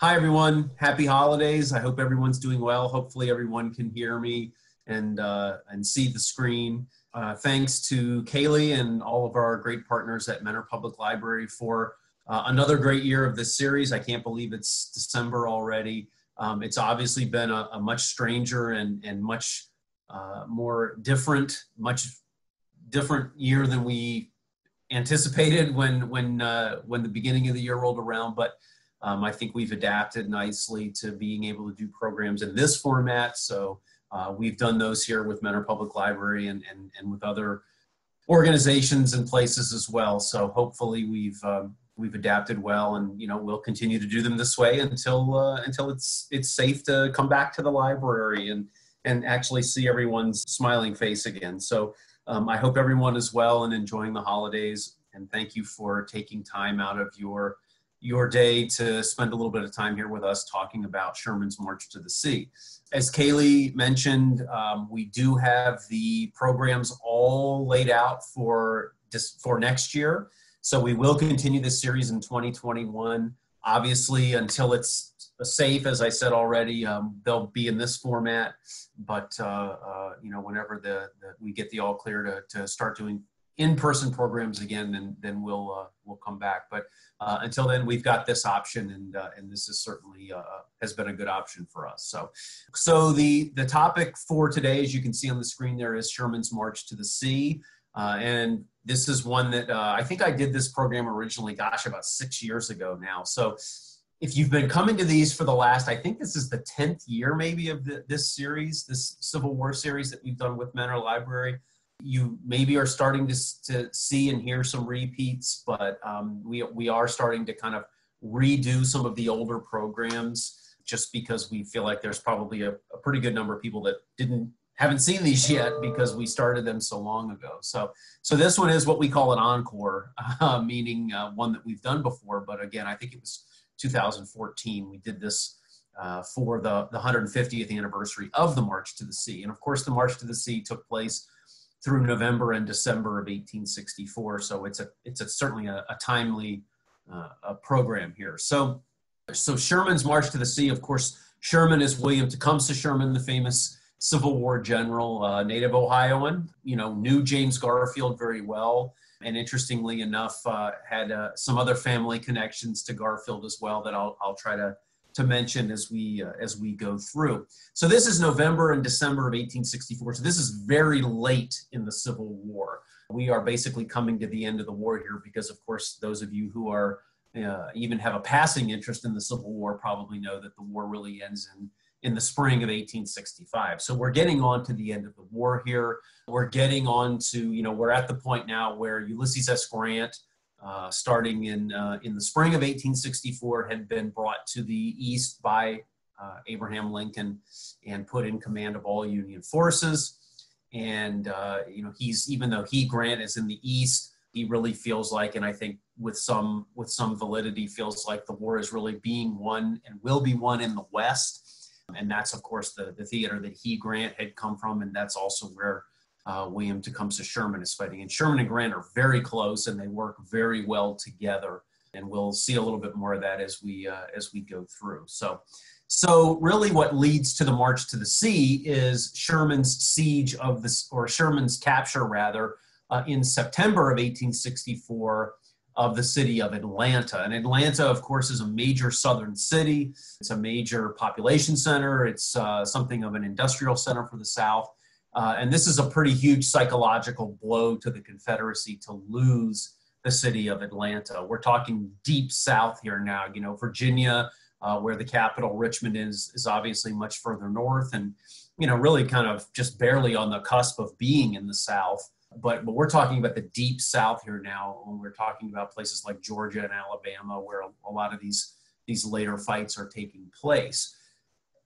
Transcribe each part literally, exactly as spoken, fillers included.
Hi, everyone. Happy holidays. I hope everyone's doing well. Hopefully everyone can hear me and, uh, and see the screen. Uh, thanks to Kaylee and all of our great partners at Mentor Public Library for uh, another great year of this series. I can't believe it's December already. Um, it's obviously been a, a much stranger and, and much uh, more different, much different year than we anticipated when, when, uh, when the beginning of the year rolled around. But um, I think we've adapted nicely to being able to do programs in this format. So uh, we've done those here with Mentor Public Library and, and, and with other organizations and places as well. So hopefully we've, um, we've adapted well, and you know, we'll continue to do them this way until uh, until it's it's safe to come back to the library and and actually see everyone's smiling face again. So um, I hope everyone is well and enjoying the holidays, and thank you for taking time out of your your day to spend a little bit of time here with us talking about Sherman's March to the Sea. As Kaylee mentioned, um, we do have the programs all laid out for just for next year. So we will continue this series in twenty twenty-one. Obviously, until it's safe, as I said already, um, they'll be in this format. But uh, uh, you know, whenever the, the we get the all clear to, to start doing in-person programs again, then then we'll uh, we'll come back. But uh, until then, we've got this option, and uh, and this is certainly uh, has been a good option for us. So so the the topic for today, as you can see on the screen, there is Sherman's March to the Sea. Uh, and this is one that uh, I think I did this program originally, gosh, about six years ago now. So if you've been coming to these for the last, I think this is the tenth year maybe of the, this series, this Civil War series that we've done with Mentor Library, you maybe are starting to, to see and hear some repeats, but um, we, we are starting to kind of redo some of the older programs just because we feel like there's probably a, a pretty good number of people that didn't haven't seen these yet because we started them so long ago. So, so this one is what we call an encore, uh, meaning uh, one that we've done before. But again, I think it was two thousand fourteen. We did this uh, for the, the one hundred fiftieth anniversary of the March to the Sea. And of course, the March to the Sea took place through November and December of eighteen sixty-four. So it's a it's a, certainly a, a timely uh, a program here. So, so Sherman's March to the Sea, of course, Sherman is William Tecumseh Sherman, the famous Civil War general, uh, native Ohioan, you know, knew James Garfield very well. And interestingly enough, uh, had uh, some other family connections to Garfield as well that I'll, I'll try to, to mention as we, uh, as we go through. So this is November and December of eighteen sixty-four. So this is very late in the Civil War. We are basically coming to the end of the war here because, of course, those of you who are uh, even have a passing interest in the Civil War probably know that the war really ends in in the spring of eighteen sixty-five. So we're getting on to the end of the war here. We're getting on to, you know, we're at the point now where Ulysses S. Grant, uh, starting in, uh, in the spring of eighteen sixty-four, had been brought to the east by uh, Abraham Lincoln and put in command of all Union forces. And, uh, you know, he's, even though he, Grant, is in the east, he really feels like, and I think with some, with some validity, feels like the war is really being won and will be won in the west. And that's, of course, the, the theater that he, Grant, had come from. And that's also where uh, William Tecumseh Sherman is fighting. And Sherman and Grant are very close, and they work very well together. And we'll see a little bit more of that as we uh, as we go through. So, so really what leads to the March to the Sea is Sherman's siege of this, or Sherman's capture, rather, uh, in September of eighteen sixty-four. Of the city of Atlanta. And Atlanta, of course, is a major southern city. It's a major population center. It's uh, something of an industrial center for the South. Uh, and this is a pretty huge psychological blow to the Confederacy to lose the city of Atlanta. We're talking deep South here now. You know, Virginia, uh, where the capital Richmond is, is obviously much further north and, you know, really kind of just barely on the cusp of being in the South. But, but we're talking about the deep South here now when we're talking about places like Georgia and Alabama where a, a lot of these, these later fights are taking place.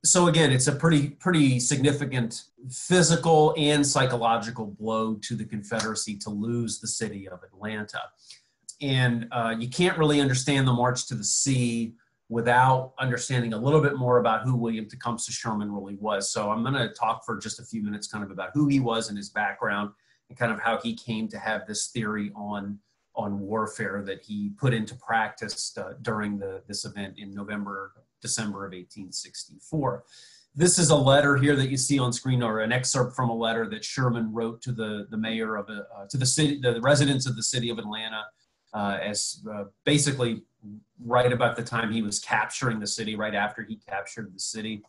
So again, it's a pretty, pretty significant physical and psychological blow to the Confederacy to lose the city of Atlanta. And uh, you can't really understand the March to the Sea without understanding a little bit more about who William Tecumseh Sherman really was. So I'm going to talk for just a few minutes kind of about who he was and his background, kind of how he came to have this theory on, on warfare that he put into practice uh, during the, this event in November December of eighteen sixty-four. This is a letter here that you see on screen, or an excerpt from a letter that Sherman wrote to the, the mayor of, a, uh, to the city, the residents of the city of Atlanta, uh, as uh, basically right about the time he was capturing the city, right after he captured the city.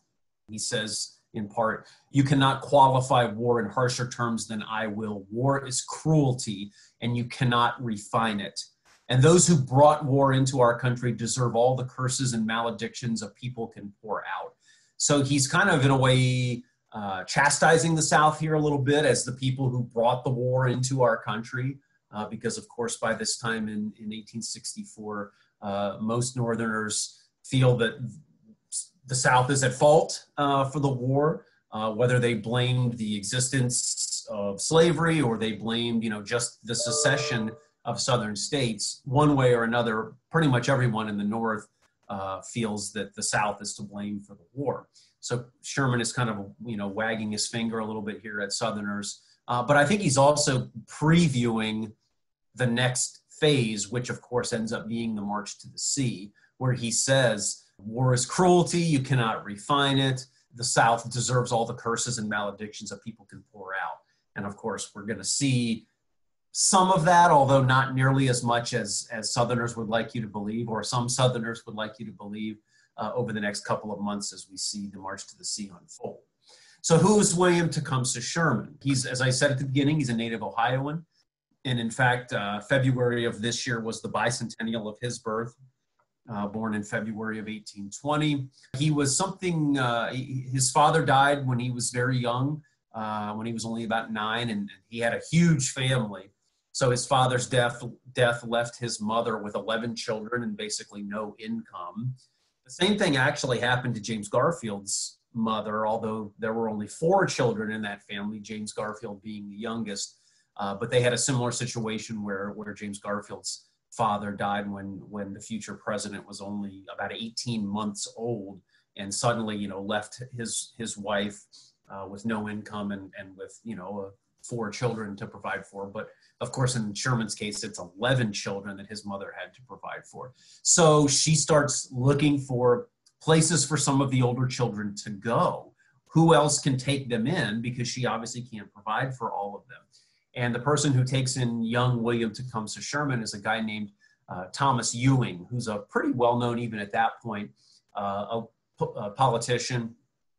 He says, in part, "You cannot qualify war in harsher terms than I will. War is cruelty, and you cannot refine it. And those who brought war into our country deserve all the curses and maledictions a people can pour out." So he's kind of, in a way, uh, chastising the South here a little bit as the people who brought the war into our country, uh, because, of course, by this time in, in eighteen sixty-four, uh, most Northerners feel that the South is at fault uh, for the war, uh, whether they blamed the existence of slavery or they blamed, you know, just the secession of Southern states. One way or another, pretty much everyone in the North uh, feels that the South is to blame for the war. So Sherman is kind of, you know, wagging his finger a little bit here at Southerners. Uh, but I think he's also previewing the next phase, which of course ends up being the March to the Sea, where he says, "War is cruelty, you cannot refine it. The South deserves all the curses and maledictions that people can pour out." And of course, we're going to see some of that, although not nearly as much as, as Southerners would like you to believe, or some Southerners would like you to believe, uh, over the next couple of months as we see the March to the Sea unfold. So who's William Tecumseh Sherman? He's, as I said at the beginning, he's a native Ohioan. And in fact, uh, February of this year was the bicentennial of his birth. Uh, born in February of eighteen twenty. He was something, uh, he, his father died when he was very young, uh, when he was only about nine, and he had a huge family. So his father's death, death left his mother with eleven children and basically no income. The same thing actually happened to James Garfield's mother, although there were only four children in that family, James Garfield being the youngest, uh, but they had a similar situation where, where James Garfield's father died when, when the future president was only about eighteen months old, and suddenly, you know, left his, his wife uh, with no income and, and with, you know, uh, four children to provide for. But of course, in Sherman's case, it's eleven children that his mother had to provide for. So she starts looking for places for some of the older children to go. Who else can take them in? Because she obviously can't provide for all of them. And the person who takes in young William Tecumseh Sherman is a guy named uh, Thomas Ewing, who's a pretty well-known, even at that point, uh, a, a politician.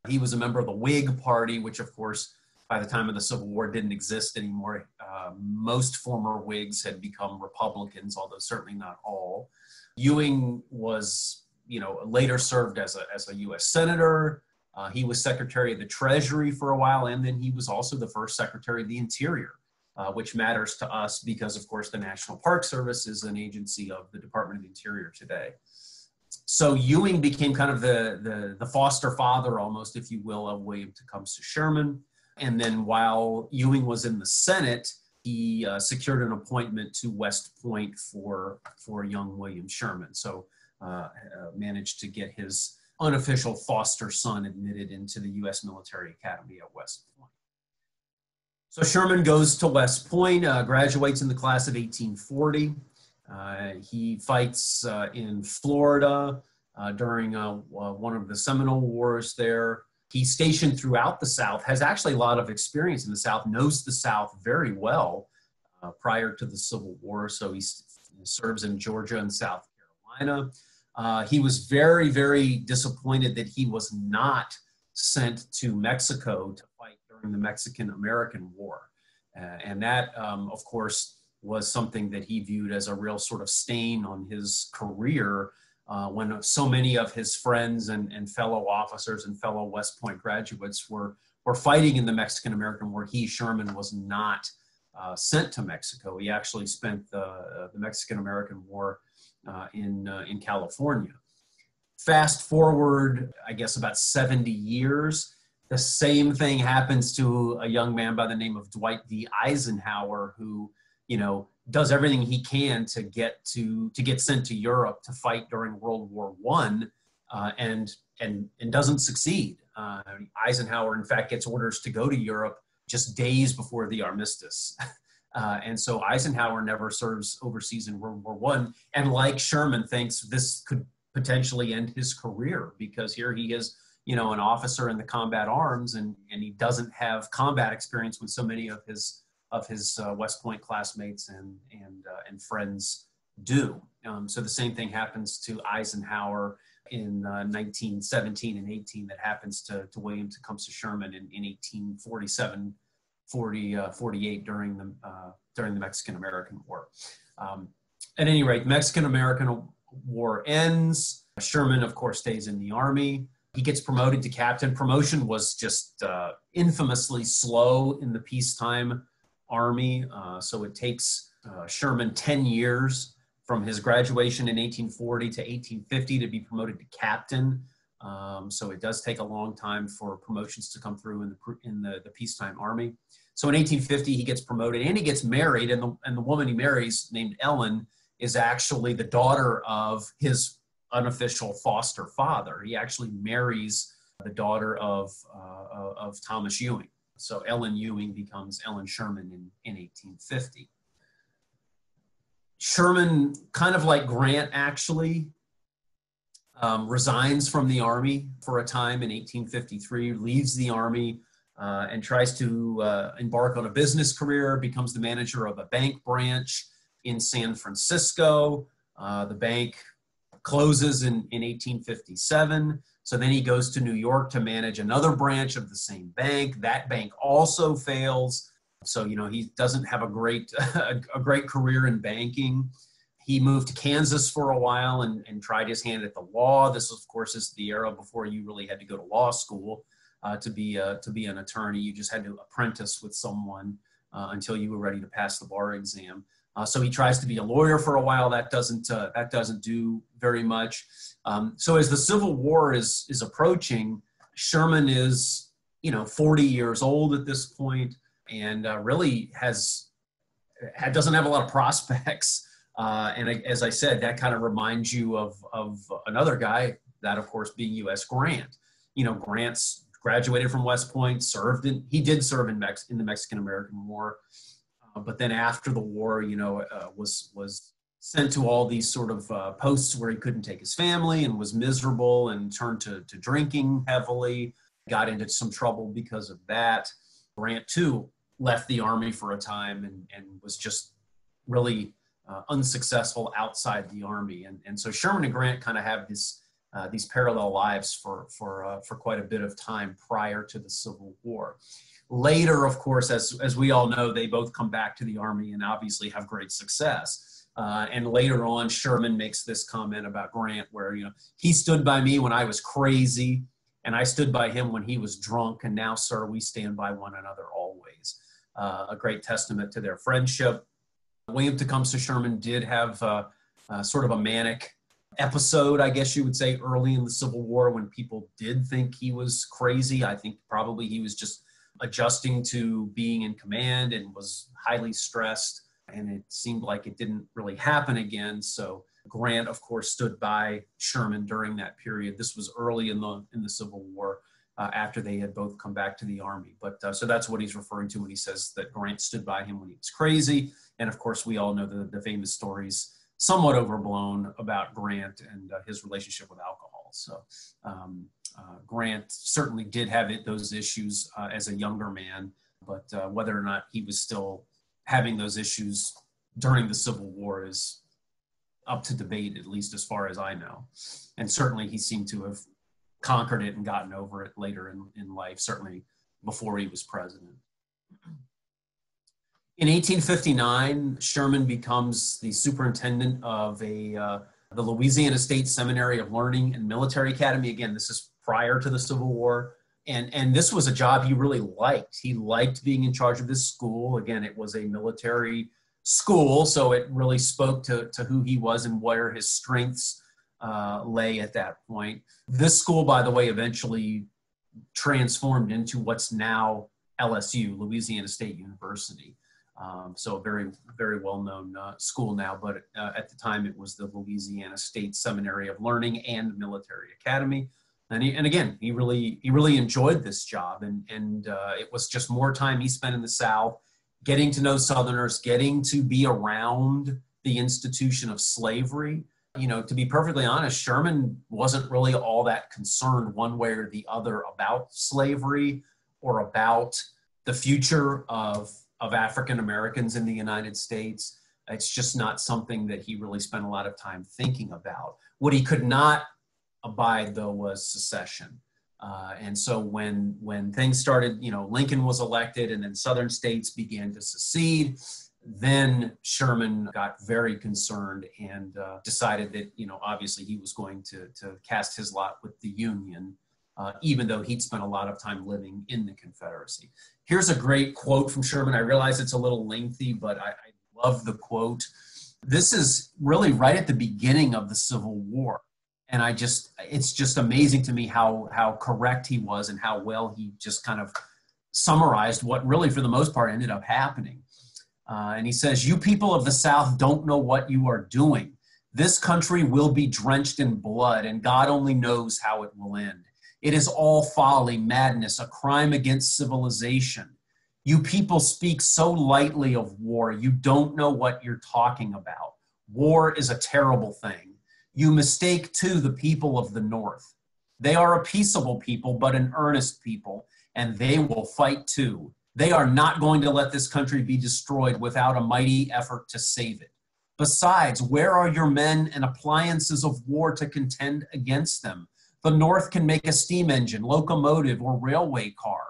He was a member of the Whig Party, which, of course, by the time of the Civil War didn't exist anymore. Uh, most former Whigs had become Republicans, although certainly not all. Ewing was, you know, later served as a, as a U S Senator. Uh, he was Secretary of the Treasury for a while, and then he was also the first Secretary of the Interior. Uh, which matters to us because, of course, the National Park Service is an agency of the Department of the Interior today. So Ewing became kind of the, the, the foster father, almost, if you will, of William Tecumseh Sherman. And then while Ewing was in the Senate, he uh, secured an appointment to West Point for, for young William Sherman. So uh, uh, managed to get his unofficial foster son admitted into the U S Military Academy at West Point. So Sherman goes to West Point, uh, graduates in the class of eighteen forty. Uh, he fights uh, in Florida uh, during uh, one of the Seminole Wars there. He's stationed throughout the South, has actually a lot of experience in the South, knows the South very well uh, prior to the Civil War. So he serves in Georgia and South Carolina. Uh, he was very, very disappointed that he was not sent to Mexico to fight during the Mexican-American War. Uh, and that, um, of course, was something that he viewed as a real sort of stain on his career uh, when so many of his friends and, and fellow officers and fellow West Point graduates were, were fighting in the Mexican-American War. He, Sherman, was not uh, sent to Mexico. He actually spent the, uh, the Mexican-American War uh, in, uh, in California. Fast forward, I guess, about seventy years. The same thing happens to a young man by the name of Dwight D. Eisenhower, who, you know, does everything he can to get to to get sent to Europe to fight during World War One, uh, and and and doesn't succeed. Uh, Eisenhower, in fact, gets orders to go to Europe just days before the armistice, uh, and so Eisenhower never serves overseas in World War One. And like Sherman, thinks this could potentially end his career, because here he is, you know, an officer in the combat arms, and, and he doesn't have combat experience with so many of his of his uh, West Point classmates and and uh, and friends do. Um, so the same thing happens to Eisenhower in uh, nineteen seventeen and eighteen that happens to, to William Tecumseh Sherman in, in eighteen forty-seven, forty, uh, forty-eight during the uh, during the Mexican-American War. Um, at any rate, Mexican-American War ends. Sherman, of course, stays in the Army. He gets promoted to captain. Promotion was just uh, infamously slow in the peacetime Army. Uh, so it takes uh, Sherman ten years from his graduation in eighteen forty to eighteen fifty to be promoted to captain. Um, so it does take a long time for promotions to come through in the in the, the peacetime Army. So in eighteen fifty, he gets promoted and he gets married, and the, and the woman he marries, named Ellen, is actually the daughter of his unofficial foster father. He actually marries the daughter of, uh, of Thomas Ewing. So Ellen Ewing becomes Ellen Sherman in, in eighteen fifty. Sherman, kind of like Grant actually, um, resigns from the Army for a time in eighteen fifty-three, leaves the Army uh, and tries to uh, embark on a business career, becomes the manager of a bank branch in San Francisco. Uh, the bank closes in, in eighteen fifty-seven. So then he goes to New York to manage another branch of the same bank. That bank also fails. So, you know, he doesn't have a great a, a great career in banking. He moved to Kansas for a while and, and tried his hand at the law. This, of course, is the era before you really had to go to law school uh, to be a, to be an attorney. You just had to apprentice with someone uh, until you were ready to pass the bar exam. Uh, so he tries to be a lawyer for a while. That doesn't uh, that doesn't do very much. Um, so as the Civil War is is approaching, Sherman is, you know, forty years old at this point, and uh, really has, doesn't have a lot of prospects. Uh, and I, as I said, that kind of reminds you of, of another guy, that of course being U S Grant. You know, Grant's graduated from West Point, served in, he did serve in, Mex, in the Mexican-American War, uh, but then after the war, you know, uh, was, was sent to all these sort of uh, posts where he couldn't take his family and was miserable and turned to, to drinking heavily, got into some trouble because of that. Grant, too, left the Army for a time and, and was just really uh, unsuccessful outside the Army. And, and so Sherman and Grant kind of have this, uh, these parallel lives for, for, uh, for quite a bit of time prior to the Civil War. Later, of course, as, as we all know, they both come back to the Army and obviously have great success. Uh, and later on, Sherman makes this comment about Grant where, you know, he stood by me when I was crazy, and I stood by him when he was drunk, and now, sir, we stand by one another always. Uh, a great testament to their friendship. William Tecumseh Sherman did have uh, uh, sort of a manic episode, I guess you would say, early in the Civil War when people did think he was crazy. I think probably he was just adjusting to being in command and was highly stressed, and it seemed like it didn't really happen again. So Grant, of course, stood by Sherman during that period. This was early in the in the Civil War, uh, after they had both come back to the Army. But uh, so that's what he's referring to when he says that Grant stood by him when he was crazy. And of course, we all know the, the famous stories, somewhat overblown, about Grant and uh, his relationship with alcohol. So um, uh, Grant certainly did have it, those issues uh, as a younger man, but uh, whether or not he was still having those issues during the Civil War is up to debate, at least as far as I know. And certainly he seemed to have conquered it and gotten over it later in, in life, certainly before he was president. In eighteen fifty-nine, Sherman becomes the superintendent of a, uh, the Louisiana State Seminary of Learning and Military Academy. Again, this is prior to the Civil War. And, and this was a job he really liked. He liked being in charge of this school. Again, it was a military school, so it really spoke to, to who he was and where his strengths uh, lay at that point. This school, by the way, eventually transformed into what's now L S U, Louisiana State University. Um, so a very, very well-known uh, school now, but uh, at the time it was the Louisiana State Seminary of Learning and Military Academy. And, he, and again, he really, he really enjoyed this job, and, and uh, it was just more time he spent in the South, getting to know Southerners, getting to be around the institution of slavery, You know, to be perfectly honest, Sherman wasn't really all that concerned one way or the other about slavery or about the future of, of African Americans in the United States. It's just not something that he really spent a lot of time thinking about. What he could not abide, though, was secession. Uh, and so when, when things started, you know, Lincoln was elected and then Southern states began to secede, then Sherman got very concerned and uh, decided that, you know, obviously he was going to, to cast his lot with the Union, uh, even though he'd spent a lot of time living in the Confederacy. Here's a great quote from Sherman. I realize it's a little lengthy, but I, I love the quote. This is really right at the beginning of the Civil War. And I just, it's just amazing to me how, how correct he was and how well he just kind of summarized what really, for the most part, ended up happening. Uh, and he says, "You people of the South don't know what you are doing. This country will be drenched in blood, and God only knows how it will end. It is all folly, madness, a crime against civilization. You people speak so lightly of war. You don't know what you're talking about. War is a terrible thing. You mistake, too, the people of the North. They are a peaceable people, but an earnest people, and they will fight, too. They are not going to let this country be destroyed without a mighty effort to save it. Besides, where are your men and appliances of war to contend against them? The North can make a steam engine, locomotive, or railway car.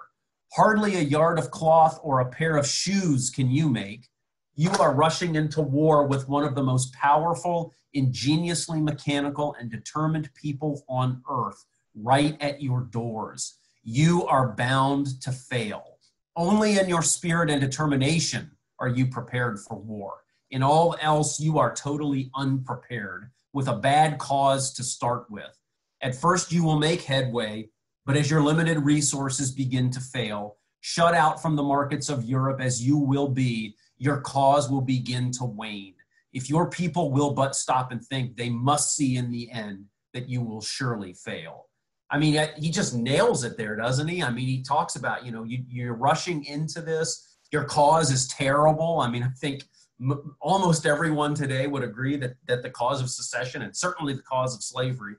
Hardly a yard of cloth or a pair of shoes can you make. You are rushing into war with one of the most powerful, ingeniously mechanical, and determined people on earth, right at your doors. You are bound to fail. Only in your spirit and determination are you prepared for war. In all else, you are totally unprepared, with a bad cause to start with. At first, you will make headway, but as your limited resources begin to fail, shut out from the markets of Europe as you will be, your cause will begin to wane. If your people will but stop and think, they must see in the end that you will surely fail." I mean, he just nails it there, doesn't he? I mean, he talks about, you know, you, you're rushing into this. Your cause is terrible. I mean, I think m- almost everyone today would agree that that the cause of secession, and certainly the cause of slavery,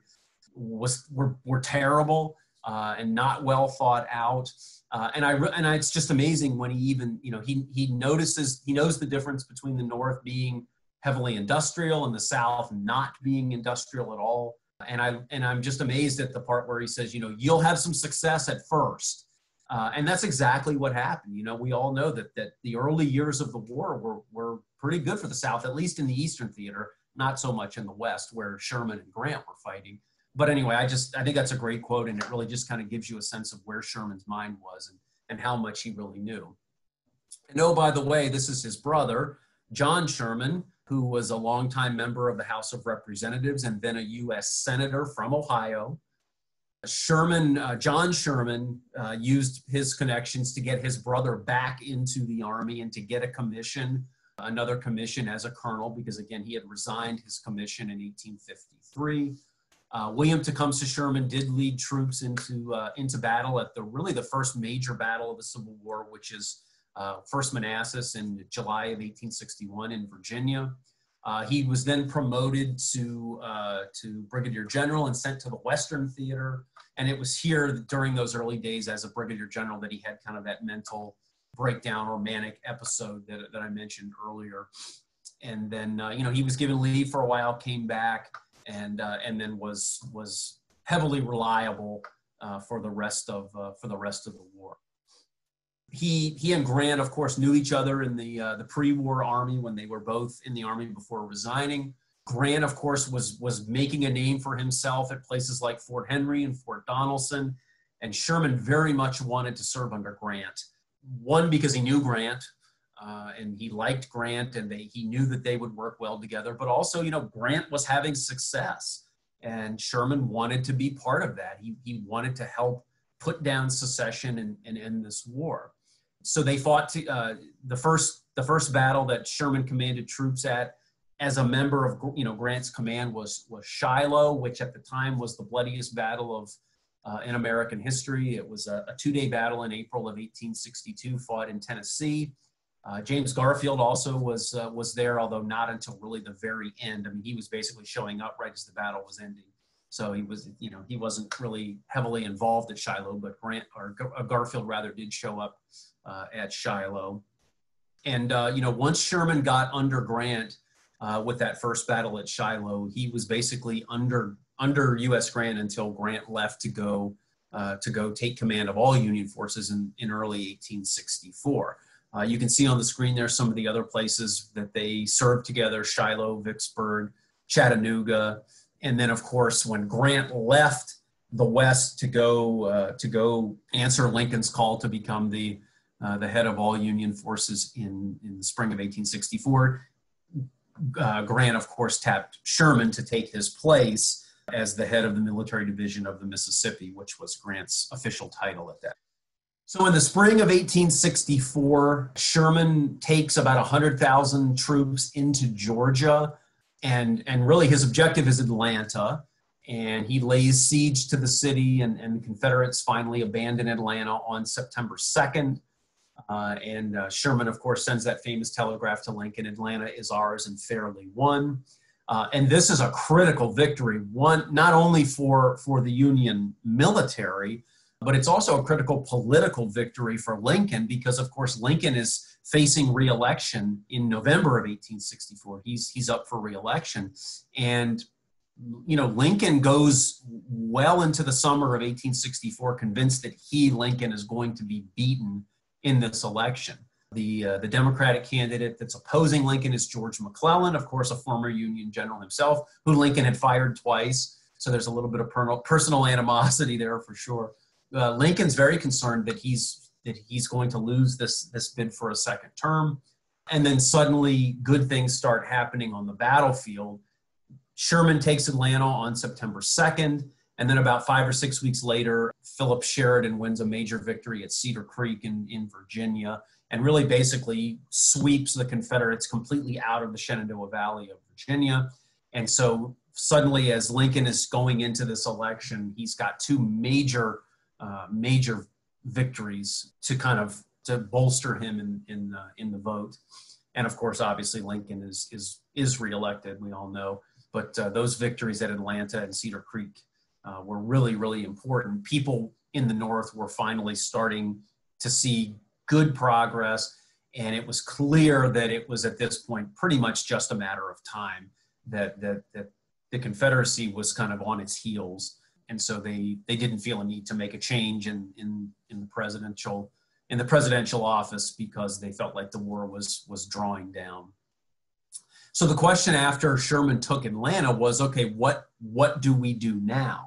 was were, were terrible uh, and not well thought out. Uh, and I, and I, it's just amazing when he even, you know, he, he notices, he knows the difference between the North being heavily industrial and the South not being industrial at all. And I, and I'm just amazed at the part where he says, you know, you'll have some success at first. Uh, and that's exactly what happened. You know, we all know that, that the early years of the war were, were pretty good for the South, at least in the Eastern theater, not so much in the West where Sherman and Grant were fighting. But anyway, I just, I think that's a great quote, and it really just kind of gives you a sense of where Sherman's mind was and, and how much he really knew. And oh, by the way, this is his brother, John Sherman, who was a longtime member of the House of Representatives and then a U S Senator from Ohio. Sherman, uh, John Sherman uh, used his connections to get his brother back into the Army and to get a commission, another commission as a colonel, because again, he had resigned his commission in eighteen fifty-three. Uh, William Tecumseh Sherman did lead troops into uh, into battle at the really the first major battle of the Civil War, which is uh, First Manassas in July of eighteen sixty-one in Virginia. Uh, he was then promoted to uh, to brigadier general and sent to the Western Theater. And it was here during those early days as a brigadier general that he had kind of that mental breakdown or manic episode that that I mentioned earlier. And then uh, you know he was given leave for a while, came back. And uh, and then was was heavily reliable uh, for the rest of uh, for the rest of the war. He he and Grant, of course, knew each other in the uh, the pre-war Army when they were both in the Army before resigning. Grant, of course, was was making a name for himself at places like Fort Henry and Fort Donelson, and Sherman very much wanted to serve under Grant. One, because he knew Grant. Uh, and he liked Grant, and they, he knew that they would work well together. But also, you know, Grant was having success, and Sherman wanted to be part of that. He, he wanted to help put down secession and, and end this war. So they fought to, uh, the first the first battle that Sherman commanded troops at as a member of you know Grant's command was was Shiloh, which at the time was the bloodiest battle of uh, in American history. It was a, a two-day battle in April of eighteen sixty-two, fought in Tennessee. Uh, James Garfield also was uh, was there, although not until really the very end. I mean, he was basically showing up right as the battle was ending. So he was, you know, he wasn't really heavily involved at Shiloh, but Grant or Garfield rather did show up uh, at Shiloh. And uh, you know, once Sherman got under Grant uh, with that first battle at Shiloh, he was basically under under U S Grant until Grant left to go uh, to go take command of all Union forces in, in early eighteen sixty-four. Uh, you can see on the screen there some of the other places that they served together: Shiloh, Vicksburg, Chattanooga, and then of course when Grant left the West to go uh, to go answer Lincoln's call to become the uh, the head of all Union forces in in the spring of eighteen sixty-four, uh, Grant of course tapped Sherman to take his place as the head of the military division of the Mississippi, which was Grant's official title at that. So in the spring of eighteen sixty-four, Sherman takes about one hundred thousand troops into Georgia, and, and really his objective is Atlanta, and he lays siege to the city, and, and the Confederates finally abandon Atlanta on September second, uh, and uh, Sherman, of course, sends that famous telegraph to Lincoln: "Atlanta is ours and fairly won." Uh, and this is a critical victory, one not only for, for the Union military, but it's also a critical political victory for Lincoln because, of course, Lincoln is facing re-election in November of eighteen sixty-four. He's, he's up for re-election. And, you know, Lincoln goes well into the summer of eighteen sixty-four convinced that he, Lincoln, is going to be beaten in this election. The, uh, the Democratic candidate that's opposing Lincoln is George McClellan, of course, a former Union general himself, who Lincoln had fired twice. So there's a little bit of per- personal animosity there for sure. Uh, Lincoln's very concerned that he's that he's going to lose this this bid for a second term, and then suddenly good things start happening on the battlefield. Sherman takes Atlanta on September second, and then about five or six weeks later, Philip Sheridan wins a major victory at Cedar Creek in, in Virginia, and really basically sweeps the Confederates completely out of the Shenandoah Valley of Virginia. And so suddenly, as Lincoln is going into this election, he's got two major Uh, major victories to kind of to bolster him in in, uh, in the vote, and of course, obviously, Lincoln is is is reelected. We all know, but uh, those victories at Atlanta and Cedar Creek uh, were really really important. People in the North were finally starting to see good progress, and it was clear that it was at this point pretty much just a matter of time that that that the Confederacy was kind of on its heels. And so they, they didn't feel a need to make a change in, in, in the presidential in the presidential office because they felt like the war was was drawing down. So the question after Sherman took Atlanta was, okay, what what do we do now?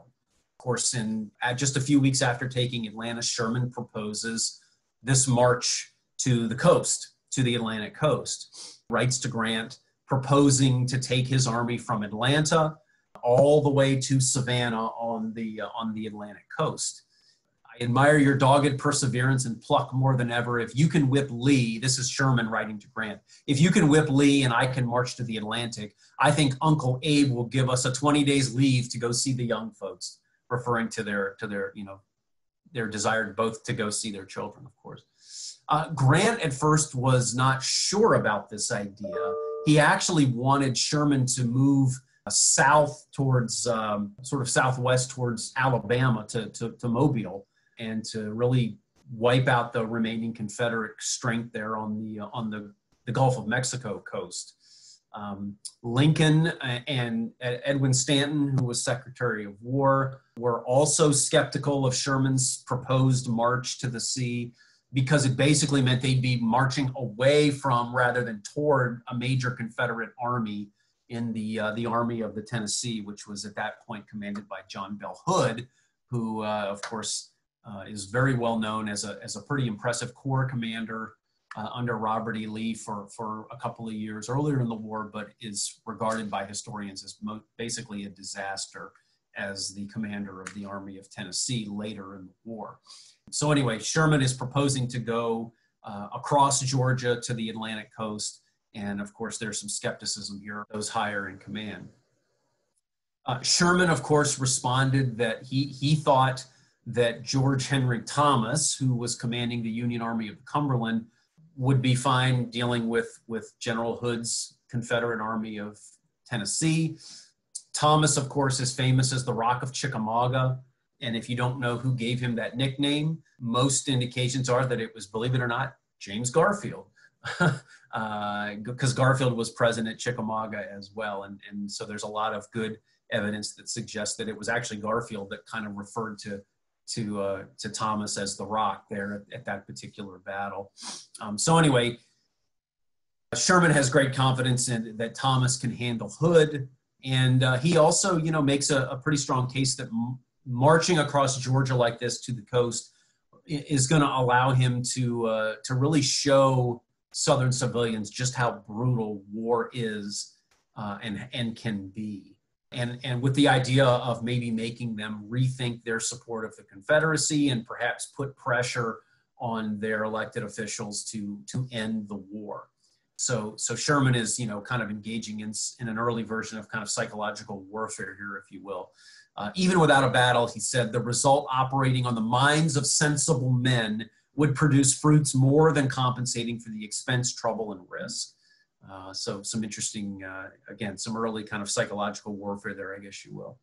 Of course, in at just a few weeks after taking Atlanta, Sherman proposes this march to the coast, to the Atlantic coast. Writes to Grant proposing to take his army from Atlanta all the way to Savannah on the uh, on the Atlantic coast. "I admire your dogged perseverance and pluck more than ever. If you can whip Lee," this is Sherman writing to Grant, "if you can whip Lee and I can march to the Atlantic, I think Uncle Abe will give us a twenty days leave to go see the young folks," referring to their to their you know their desire both to go see their children, of course. Uh, Grant at first was not sure about this idea. He actually wanted Sherman to move south towards um, sort of southwest towards Alabama to, to, to Mobile and to really wipe out the remaining Confederate strength there on the uh, on the, the Gulf of Mexico coast. Um, Lincoln and Edwin Stanton, who was Secretary of War, were also skeptical of Sherman's proposed march to the sea because it basically meant they'd be marching away from rather than toward a major Confederate army in the uh, the Army of the Tennessee, which was at that point commanded by John Bell Hood, who uh, of course uh, is very well known as a, as a pretty impressive corps commander uh, under Robert E. Lee for, for a couple of years earlier in the war, but is regarded by historians as mo- basically a disaster as the commander of the Army of Tennessee later in the war. So anyway, Sherman is proposing to go uh, across Georgia to the Atlantic coast. And of course, there's some skepticism here, those higher in command. Uh, Sherman, of course, responded that he, he thought that George Henry Thomas, who was commanding the Union Army of the Cumberland, would be fine dealing with, with General Hood's Confederate Army of Tennessee. Thomas, of course, is famous as the Rock of Chickamauga. And if you don't know who gave him that nickname, most indications are that it was, believe it or not, James Garfield. Because uh, Garfield was present at Chickamauga as well. And, and so there's a lot of good evidence that suggests that it was actually Garfield that kind of referred to to, uh, to Thomas as the Rock there at, at that particular battle. Um, so anyway, Sherman has great confidence in that Thomas can handle Hood. And uh, he also, you know, makes a, a pretty strong case that marching across Georgia like this to the coast is going to allow him to uh, to really show Southern civilians just how brutal war is uh, and and can be, and and with the idea of maybe making them rethink their support of the Confederacy and perhaps put pressure on their elected officials to to end the war. So so Sherman is, you know, kind of engaging in in an early version of kind of psychological warfare here, if you will. Uh, even without a battle, he said, the result operating on the minds of sensible men would produce fruits more than compensating for the expense, trouble, and risk. Uh, so some interesting, uh, again, some early kind of psychological warfare there, I guess you will.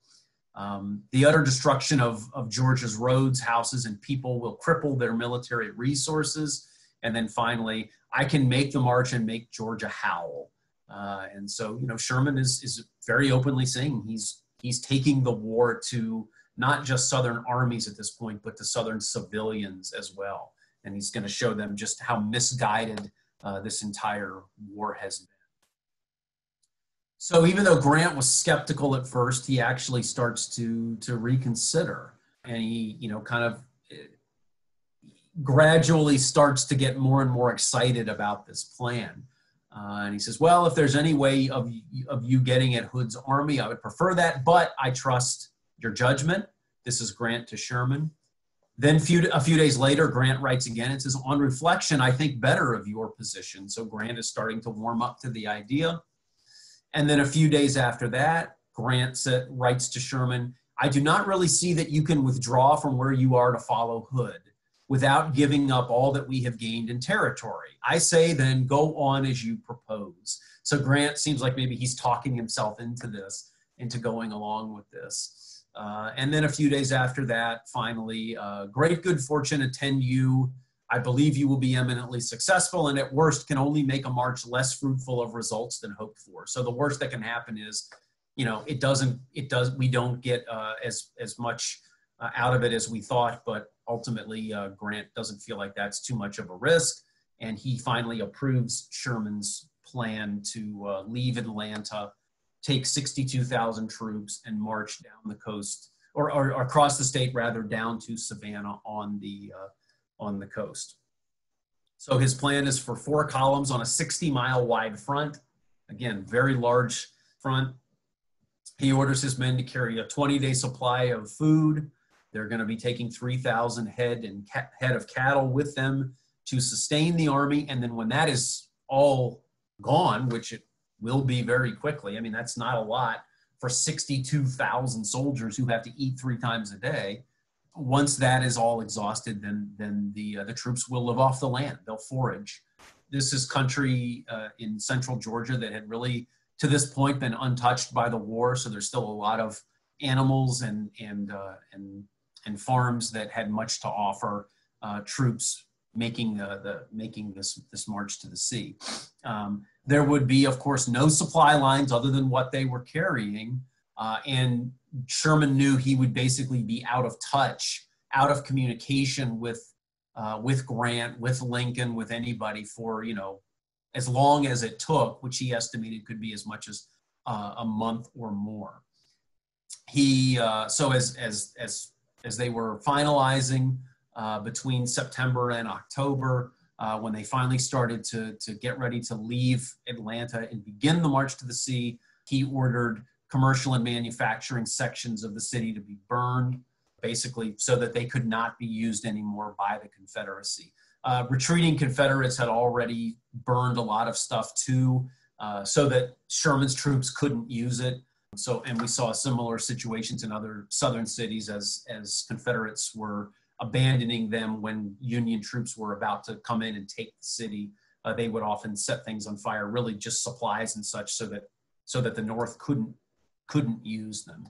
Um, the utter destruction of, of Georgia's roads, houses, and people will cripple their military resources. And then finally, I can make the march and make Georgia howl. Uh, and so, you know, Sherman is, is very openly saying he's He's taking the war to not just Southern armies at this point, but to Southern civilians as well. And he's going to show them just how misguided uh, this entire war has been. So even though Grant was skeptical at first, he actually starts to, to reconsider. And he, you know, kind of gradually starts to get more and more excited about this plan. Uh, and he says, well, if there's any way of, of you getting at Hood's army, I would prefer that, but I trust your judgment. This is Grant to Sherman. Then few, a few days later, Grant writes again and says, on reflection, I think better of your position. So Grant is starting to warm up to the idea. And then a few days after that, Grant said, writes to Sherman, I do not really see that you can withdraw from where you are to follow Hood without giving up all that we have gained in territory. I say then go on as you propose. So Grant seems like maybe he's talking himself into this, into going along with this. Uh, and then a few days after that, finally, uh, great good fortune attend you. I believe you will be eminently successful and at worst can only make a march less fruitful of results than hoped for. So the worst that can happen is, you know, it doesn't, it does, we don't get uh, as, as much uh, out of it as we thought, but ultimately, uh, Grant doesn't feel like that's too much of a risk, and he finally approves Sherman's plan to uh, leave Atlanta, take sixty-two thousand troops, and march down the coast, or, or, or across the state rather, down to Savannah on the, uh, on the coast. So his plan is for four columns on a sixty mile wide front, again, very large front. He orders his men to carry a twenty day supply of food. They're going to be taking three thousand head and ca- head of cattle with them to sustain the army. And then when that is all gone, which it will be very quickly, I mean, that's not a lot for sixty-two thousand soldiers who have to eat three times a day. Once that is all exhausted, then, then the, uh, the troops will live off the land. They'll forage. This is country uh, in central Georgia that had really, to this point, been untouched by the war. So there's still a lot of animals and, and, uh, and, and farms that had much to offer uh, troops making the, the making this this march to the sea. Um, there would be, of course, no supply lines other than what they were carrying, uh, and Sherman knew he would basically be out of touch, out of communication with uh, with Grant, with Lincoln, with anybody for, you know, as long as it took, which he estimated could be as much as uh, a month or more. He uh, so as as as as they were finalizing uh, between September and October, uh, when they finally started to, to get ready to leave Atlanta and begin the march to the sea, he ordered commercial and manufacturing sections of the city to be burned, basically so that they could not be used anymore by the Confederacy. Uh, retreating Confederates had already burned a lot of stuff too, uh, so that Sherman's troops couldn't use it. So, and we saw similar situations in other southern cities as, as Confederates were abandoning them when Union troops were about to come in and take the city. Uh, they would often set things on fire, really just supplies and such, so that so that the North couldn't couldn't use them.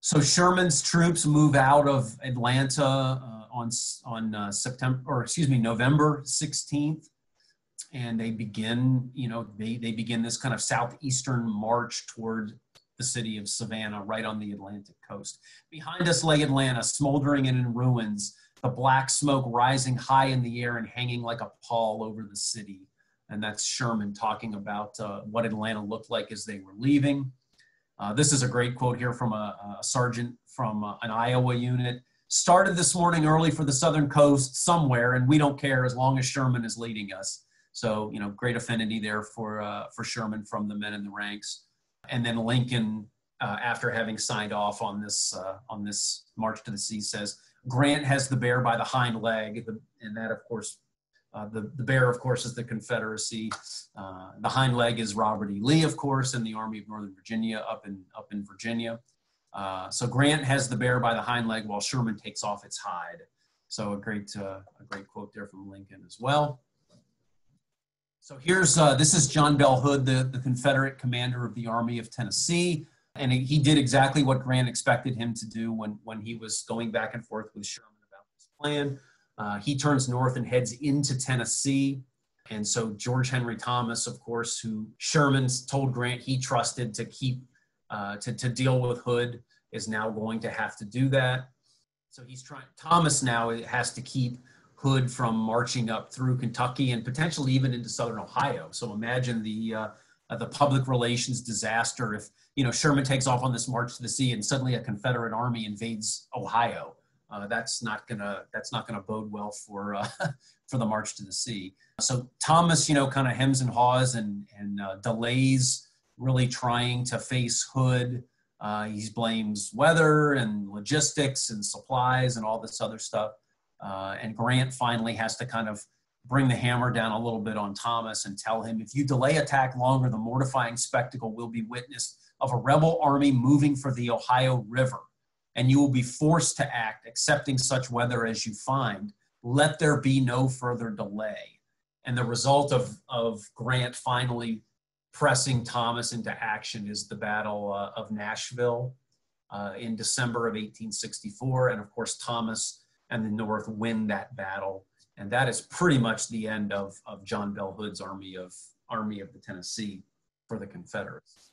So Sherman's troops move out of Atlanta uh, on on uh, September, or excuse me, November sixteenth, and they begin, you know, they they begin this kind of southeastern march toward the city of Savannah, right on the Atlantic coast. Behind us lay Atlanta, smoldering and in ruins, the black smoke rising high in the air and hanging like a pall over the city. And that's Sherman talking about uh, what Atlanta looked like as they were leaving. Uh, this is a great quote here from a, a sergeant from uh, an Iowa unit. "Started this morning early for the southern coast somewhere, and we don't care as long as Sherman is leading us." So, you know, great affinity there for, uh, for Sherman from the men in the ranks. And then Lincoln, uh, after having signed off on this uh, on this March to the Sea, says, "Grant has the bear by the hind leg," the, and that, of course, uh, the, the bear, of course, is the Confederacy. Uh, the hind leg is Robert E. Lee, of course, and the Army of Northern Virginia up in, up in Virginia. Uh, so Grant has the bear by the hind leg while Sherman takes off its hide. So a great, uh, a great quote there from Lincoln as well. So here's, uh, this is John Bell Hood, the, the Confederate commander of the Army of Tennessee. And he did exactly what Grant expected him to do when, when he was going back and forth with Sherman about this plan. Uh, he turns north and heads into Tennessee. And so George Henry Thomas, of course, who Sherman told Grant he trusted to keep, uh, to, to deal with Hood, is now going to have to do that. So he's trying, Thomas now has to keep Hood from marching up through Kentucky and potentially even into southern Ohio. So imagine the uh, uh, the public relations disaster if, you know, Sherman takes off on this march to the sea and suddenly a Confederate army invades Ohio. Uh, that's not gonna that's not gonna bode well for uh, for the march to the sea. So Thomas, you know, kind of hems and haws and and uh, delays really trying to face Hood. Uh, he blames weather and logistics and supplies and all this other stuff. Uh, and Grant finally has to kind of bring the hammer down a little bit on Thomas and tell him, if you delay attack longer, the mortifying spectacle will be witnessed of a rebel army moving for the Ohio River, and you will be forced to act, accepting such weather as you find. Let there be no further delay. And the result of, of Grant finally pressing Thomas into action is the Battle uh, of Nashville uh, in December of eighteen sixty-four, and of course Thomas and the North win that battle. And that is pretty much the end of, of John Bell Hood's Army of, Army of the Tennessee for the Confederates.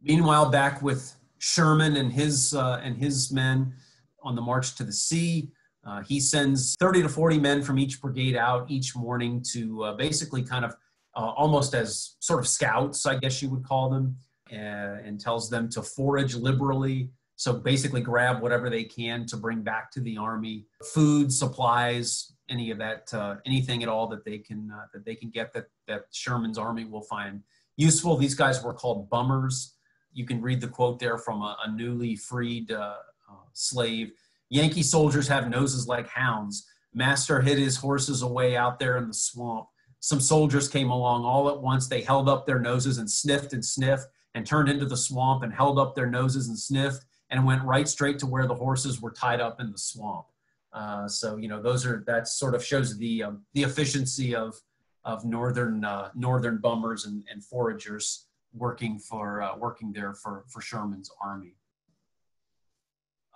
Meanwhile, back with Sherman and his, uh, and his men on the march to the sea, uh, he sends thirty to forty men from each brigade out each morning to uh, basically kind of uh, almost as sort of scouts, I guess you would call them, and, and tells them to forage liberally. So basically grab whatever they can to bring back to the army, food, supplies, any of that, uh, anything at all that they can, uh, that they can get that, that Sherman's army will find useful. These guys were called bummers. You can read the quote there from a, a newly freed uh, uh, slave. "Yankee soldiers have noses like hounds. Master hid his horses away out there in the swamp. Some soldiers came along all at once. They held up their noses and sniffed and sniffed and turned into the swamp and held up their noses and sniffed and went right straight to where the horses were tied up in the swamp." Uh, so, you know, those are, that sort of shows the um, the efficiency of of northern uh, northern bummers and, and foragers working for uh, working there for for Sherman's army.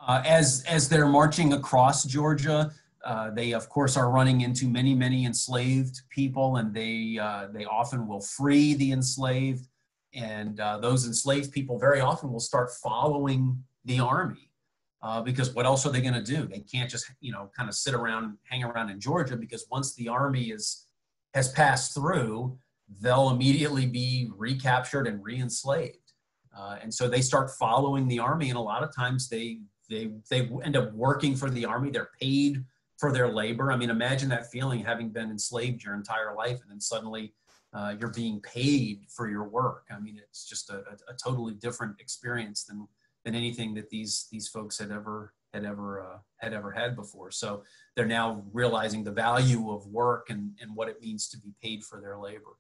Uh, as as they're marching across Georgia, uh, they of course are running into many many enslaved people, and they uh, they often will free the enslaved, and uh, those enslaved people very often will start following the army, uh, because what else are they going to do? They can't just, you know, kind of sit around, hang around in Georgia, because once the army is, has passed through, they'll immediately be recaptured and re-enslaved. Uh, and so they start following the army, and a lot of times they, they, they end up working for the army. They're paid for their labor. I mean, imagine that feeling, having been enslaved your entire life, and then suddenly uh, you're being paid for your work. I mean, it's just a, a, a totally different experience than than anything that these these folks had ever had ever uh, had ever had before. So they're now realizing the value of work and, and what it means to be paid for their labor.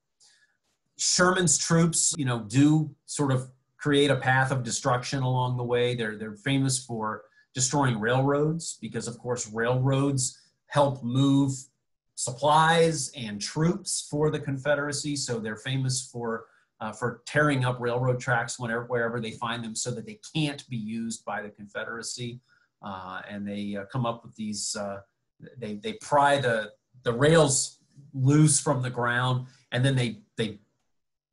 Sherman's troops, you know, do sort of create a path of destruction along the way. They're they're famous for destroying railroads, because of course railroads help move supplies and troops for the Confederacy. So they're famous for uh, for tearing up railroad tracks whenever wherever they find them, so that they can't be used by the Confederacy. Uh, and they uh, come up with these. Uh, they they pry the the rails loose from the ground, and then they they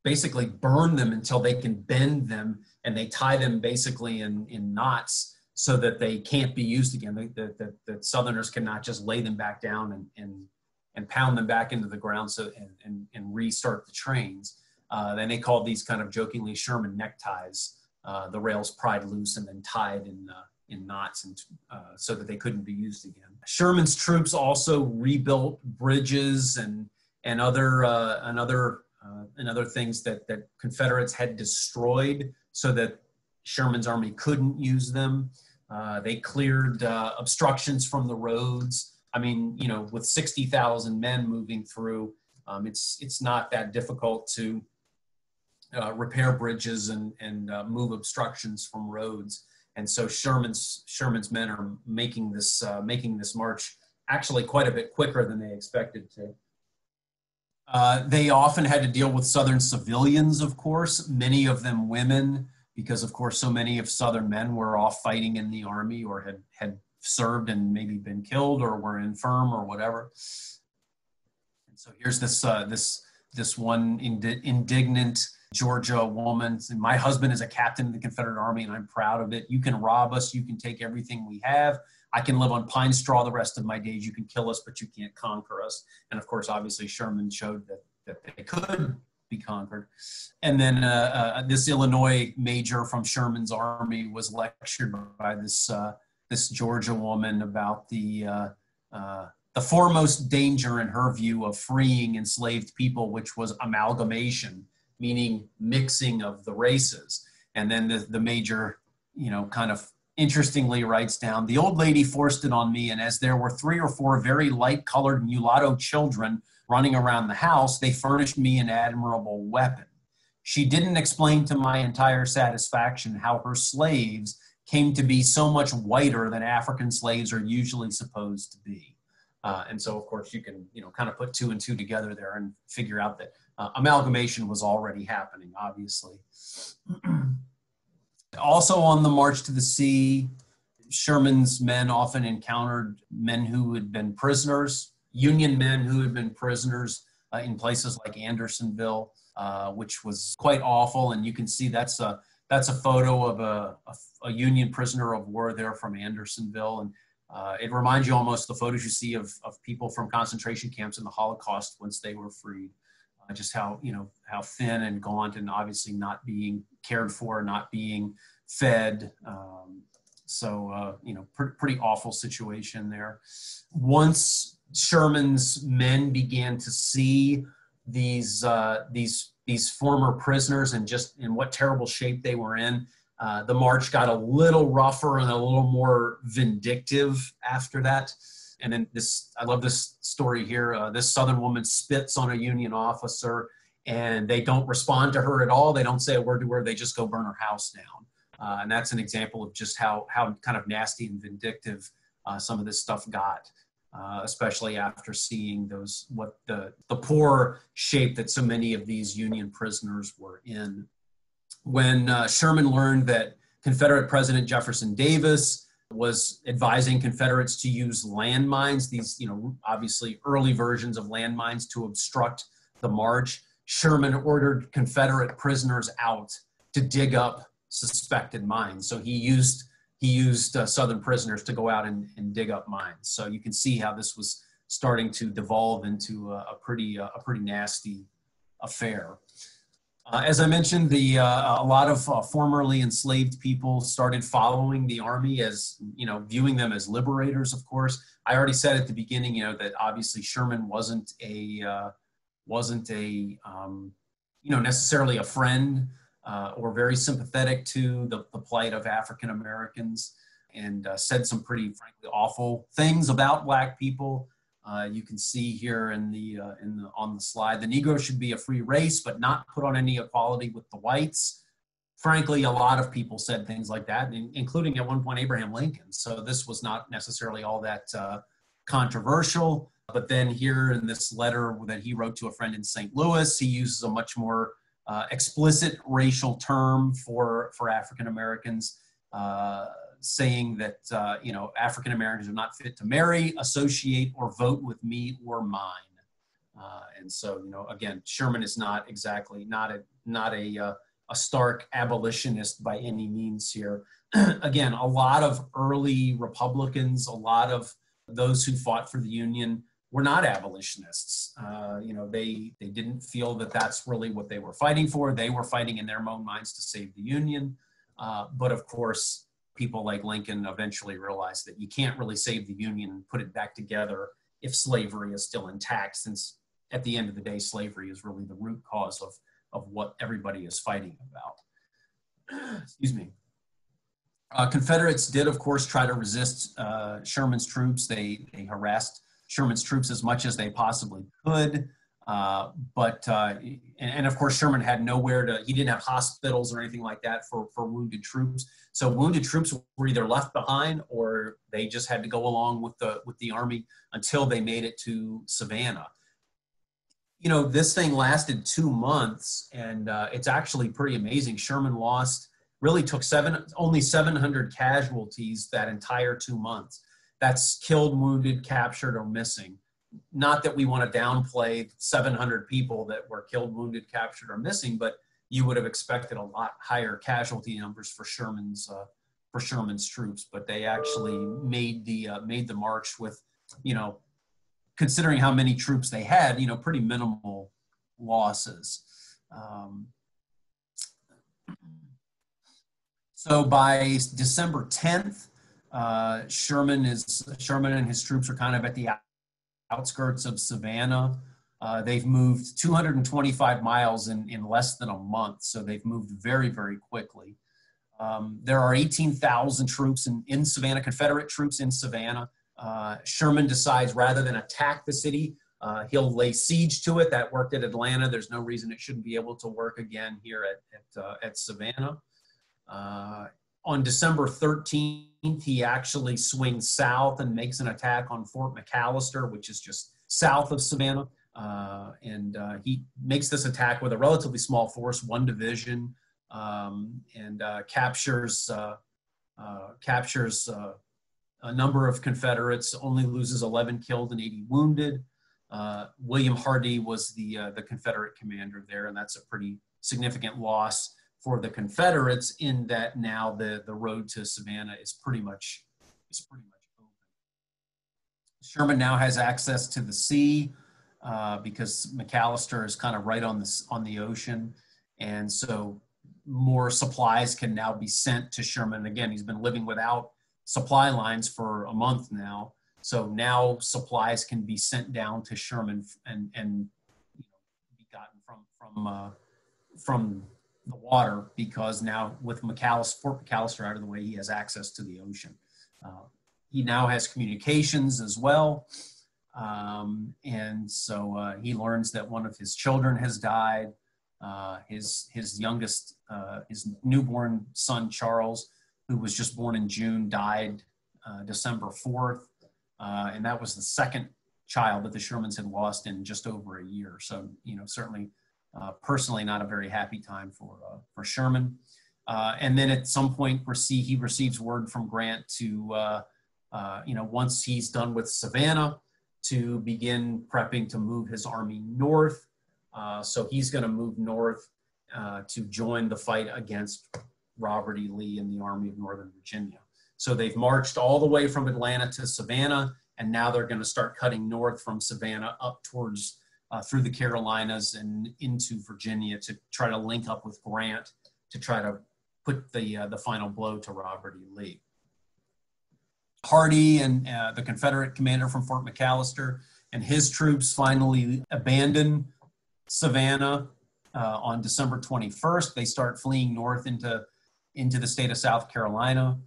basically burn them until they can bend them, and they tie them basically in in knots, so that they can't be used again. The, the, the Southerners cannot just lay them back down and, and, and pound them back into the ground so and, and, and restart the trains. Uh, then they called these kind of jokingly Sherman neckties, uh, the rails pried loose and then tied in, uh, in knots and, uh, so that they couldn't be used again. Sherman's troops also rebuilt bridges and, and other, uh, and other, uh, and other things that, that Confederates had destroyed, so that Sherman's army couldn't use them. Uh, they cleared uh, obstructions from the roads. I mean, you know, with sixty thousand men moving through, um, it's it's not that difficult to uh, repair bridges and and uh, move obstructions from roads. And so Sherman's Sherman's men are making this uh, making this march actually quite a bit quicker than they expected to. Uh, they often had to deal with Southern civilians, of course, many of them women, because of course so many of Southern men were off fighting in the army or had, had served and maybe been killed or were infirm or whatever. And so here's this, uh, this, this one indi indignant Georgia woman. My husband is a captain in the Confederate Army and I'm proud of it. You can rob us. You can take everything we have. I can live on pine straw the rest of my days. You can kill us, but you can't conquer us. And of course, obviously Sherman showed that, that they could be conquered. And then uh, uh, this Illinois major from Sherman's army was lectured by this uh, this Georgia woman about the uh, uh, the foremost danger in her view of freeing enslaved people, which was amalgamation, meaning mixing of the races. And then the, the major, you know, kind of interestingly writes down, the old lady forced it on me, and as there were three or four very light-colored mulatto children running around the house, they furnished me an admirable weapon. She didn't explain to my entire satisfaction how her slaves came to be so much whiter than African slaves are usually supposed to be. Uh, and so, of course, you can, you know, kind of put two and two together there and figure out that uh, amalgamation was already happening, obviously. Also on the March to the Sea, Sherman's men often encountered men who had been prisoners, Union men who had been prisoners uh, in places like Andersonville, uh, which was quite awful. And you can see that's a, that's a photo of a, a, a Union prisoner of war there from Andersonville. And uh, it reminds you almost of the photos you see of, of people from concentration camps in the Holocaust once they were freed. Uh, just how, you know, how thin and gaunt and obviously not being cared for, not being fed. Um, so, uh, you know, pr pretty awful situation there. Once Sherman's men began to see these, uh, these, these former prisoners and just in what terrible shape they were in, uh, the march got a little rougher and a little more vindictive after that. And then this, I love this story here. Uh, this Southern woman spits on a Union officer and they don't respond to her at all. They don't say a word to her. They just go burn her house down. Uh, and that's an example of just how, how kind of nasty and vindictive uh, some of this stuff got, uh, especially after seeing those, what the, the poor shape that so many of these Union prisoners were in. When uh, Sherman learned that Confederate President Jefferson Davis was advising Confederates to use landmines, these, you know, obviously early versions of landmines to obstruct the march, Sherman ordered Confederate prisoners out to dig up suspected mines. So he used, he used uh, Southern prisoners to go out and, and dig up mines. So you can see how this was starting to devolve into a, a pretty, uh, a pretty nasty affair. Uh, as I mentioned, the, uh, a lot of uh, formerly enslaved people started following the army as, you know, viewing them as liberators, of course. I already said at the beginning, you know, that obviously Sherman wasn't a, uh, wasn't a, um, you know, necessarily a friend uh, or very sympathetic to the, the plight of African Americans, and uh, said some pretty, frankly, awful things about Black people. Uh, you can see here in the, uh, in the, on the slide, the Negro should be a free race, but not put on any equality with the whites. Frankly, a lot of people said things like that, including at one point Abraham Lincoln. So this was not necessarily all that uh, controversial. But then here in this letter that he wrote to a friend in Saint Louis, he uses a much more uh, explicit racial term for, for African Americans, uh, saying that, uh, you know, African Americans are not fit to marry, associate, or vote with me or mine. Uh, and so, you know, again, Sherman is not exactly, not a, not a, uh, a stark abolitionist by any means here. Again, a lot of early Republicans, a lot of those who fought for the Union were not abolitionists. Uh, you know, they, they didn't feel that that's really what they were fighting for. They were fighting in their own minds to save the Union. Uh, but of course, people like Lincoln eventually realized that you can't really save the Union and put it back together if slavery is still intact, since at the end of the day, slavery is really the root cause of, of what everybody is fighting about. Excuse me. Uh, Confederates did, of course, try to resist uh, Sherman's troops. They, they harassed Sherman's troops as much as they possibly could. Uh, but, uh, and, and of course, Sherman had nowhere to, he didn't have hospitals or anything like that for, for wounded troops. So wounded troops were either left behind or they just had to go along with the, with the army until they made it to Savannah. You know, this thing lasted two months and uh, it's actually pretty amazing. Sherman lost really took seven, only seven hundred casualties that entire two months. That's killed, wounded, captured, or missing. Not that we want to downplay seven hundred people that were killed, wounded, captured, or missing, but you would have expected a lot higher casualty numbers for Sherman's uh, for Sherman's troops. But they actually made the uh, made the march with, you know, considering how many troops they had, you know, pretty minimal losses. Um, So by December tenth, uh, Sherman is Sherman and his troops are kind of at the outskirts of Savannah. Uh, they've moved two hundred twenty-five miles in, in less than a month, so they've moved very, very quickly. Um, there are eighteen thousand troops in, in Savannah, Confederate troops in Savannah. Uh, Sherman decides rather than attack the city, uh, he'll lay siege to it. That worked at Atlanta. There's no reason it shouldn't be able to work again here at, at, uh, at Savannah. Uh, on December thirteenth, he actually swings south and makes an attack on Fort McAllister, which is just south of Savannah. Uh, and uh, he makes this attack with a relatively small force, one division, um, and uh, captures, uh, uh, captures uh, a number of Confederates, only loses eleven killed and eighty wounded. Uh, William Hardy was the, uh, the Confederate commander there, and that's a pretty significant loss for the Confederates, in that now the, the road to Savannah is pretty much is pretty much open. Sherman now has access to the sea uh, because McAllister is kind of right on the, on the ocean. And so more supplies can now be sent to Sherman. Again, he's been living without supply lines for a month now. So now supplies can be sent down to Sherman and, and you know, be gotten from, from, uh, from the water, because now with McAllister, Fort McAllister out of the way, he has access to the ocean. Uh, he now has communications as well. Um, and so uh, he learns that one of his children has died. Uh, his, his youngest, uh, his newborn son, Charles, who was just born in June, died uh, December fourth. Uh, and that was the second child that the Shermans had lost in just over a year. So, you know, certainly Uh, personally, not a very happy time for uh, for Sherman. Uh, and then at some point, receive, he receives word from Grant to, uh, uh, you know, once he's done with Savannah, to begin prepping to move his army north. Uh, so he's going to move north uh, to join the fight against Robert E. Lee and the Army of Northern Virginia. So they've marched all the way from Atlanta to Savannah, and now they're going to start cutting north from Savannah up towards Uh, through the Carolinas and into Virginia to try to link up with Grant to try to put the uh, the final blow to Robert E. Lee. Hardy and uh, the Confederate commander from Fort McAllister and his troops finally abandon Savannah uh, on December twenty-first. They start fleeing north into, into the state of South Carolina.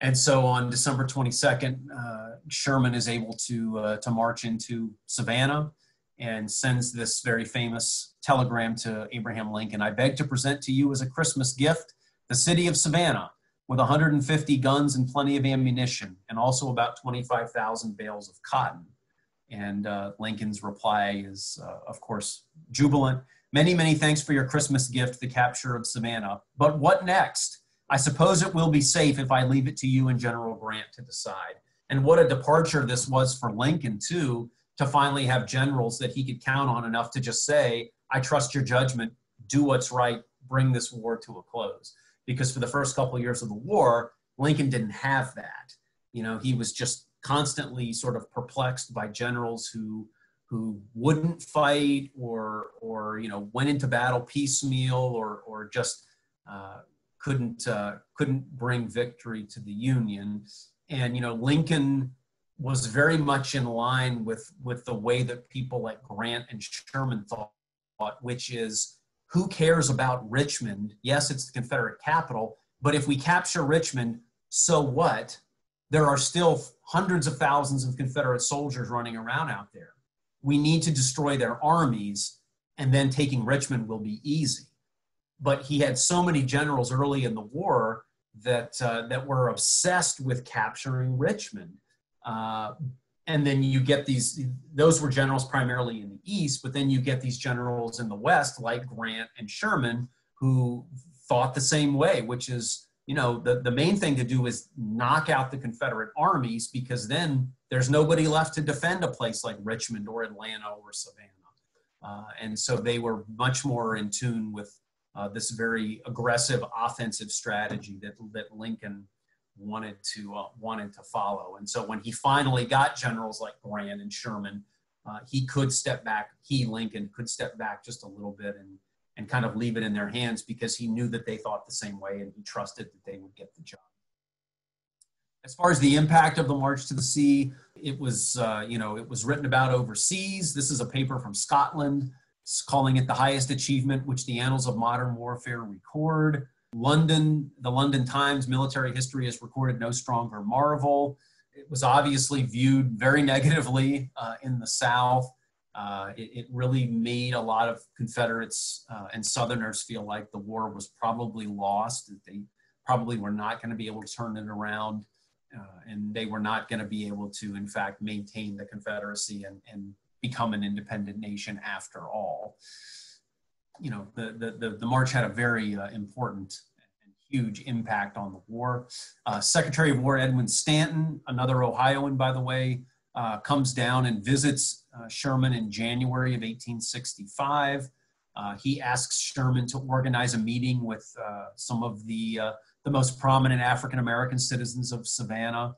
And so on December twenty-second, uh, Sherman is able to, uh, to march into Savannah and sends this very famous telegram to Abraham Lincoln. I beg to present to you as a Christmas gift the city of Savannah with one hundred fifty guns and plenty of ammunition, and also about twenty-five thousand bales of cotton. And uh, Lincoln's reply is, uh, of course, jubilant. Many, many thanks for your Christmas gift, the capture of Savannah. But what next? I suppose it will be safe if I leave it to you and General Grant to decide. And what a departure this was for Lincoln, too, to finally have generals that he could count on enough to just say, I trust your judgment, do what's right, bring this war to a close. Because for the first couple of years of the war, Lincoln didn't have that. You know, he was just constantly sort of perplexed by generals who who wouldn't fight or, or you know, went into battle piecemeal or, or just uh, couldn't, uh, couldn't bring victory to the Union. And, you know, Lincoln was very much in line with, with the way that people like Grant and Sherman thought, which is, who cares about Richmond? Yes, it's the Confederate capital, but if we capture Richmond, so what? There are still hundreds of thousands of Confederate soldiers running around out there. We need to destroy their armies, and then taking Richmond will be easy. But he had so many generals early in the war that, uh, that were obsessed with capturing Richmond. Uh, and then you get these, those were generals primarily in the East, but then you get these generals in the West, like Grant and Sherman, who thought the same way, which is, you know, the, the main thing to do is knock out the Confederate armies, because then there's nobody left to defend a place like Richmond or Atlanta or Savannah. Uh, and so they were much more in tune with uh, this very aggressive offensive strategy that, that Lincoln wanted to, uh, wanted to follow. And so when he finally got generals like Grant and Sherman, uh, he could step back, he, Lincoln, could step back just a little bit and and kind of leave it in their hands, because he knew that they thought the same way and he trusted that they would get the job. As far as the impact of the March to the Sea, it was, uh, you know, it was written about overseas. This is a paper from Scotland calling it the highest achievement which the annals of modern warfare record. London, the London Times, military history has recorded no stronger marvel. It was obviously viewed very negatively uh, in the South. Uh, it, it really made a lot of Confederates uh, and Southerners feel like the war was probably lost, that they probably were not going to be able to turn it around, uh, and they were not going to be able to, in fact, maintain the Confederacy and, and become an independent nation after all. You know, the, the, the, the March had a very uh, important and huge impact on the war. Uh, Secretary of War Edwin Stanton, another Ohioan, by the way, Uh, comes down and visits uh, Sherman in January of eighteen sixty-five. Uh, he asks Sherman to organize a meeting with uh, some of the, uh, the most prominent African-American citizens of Savannah.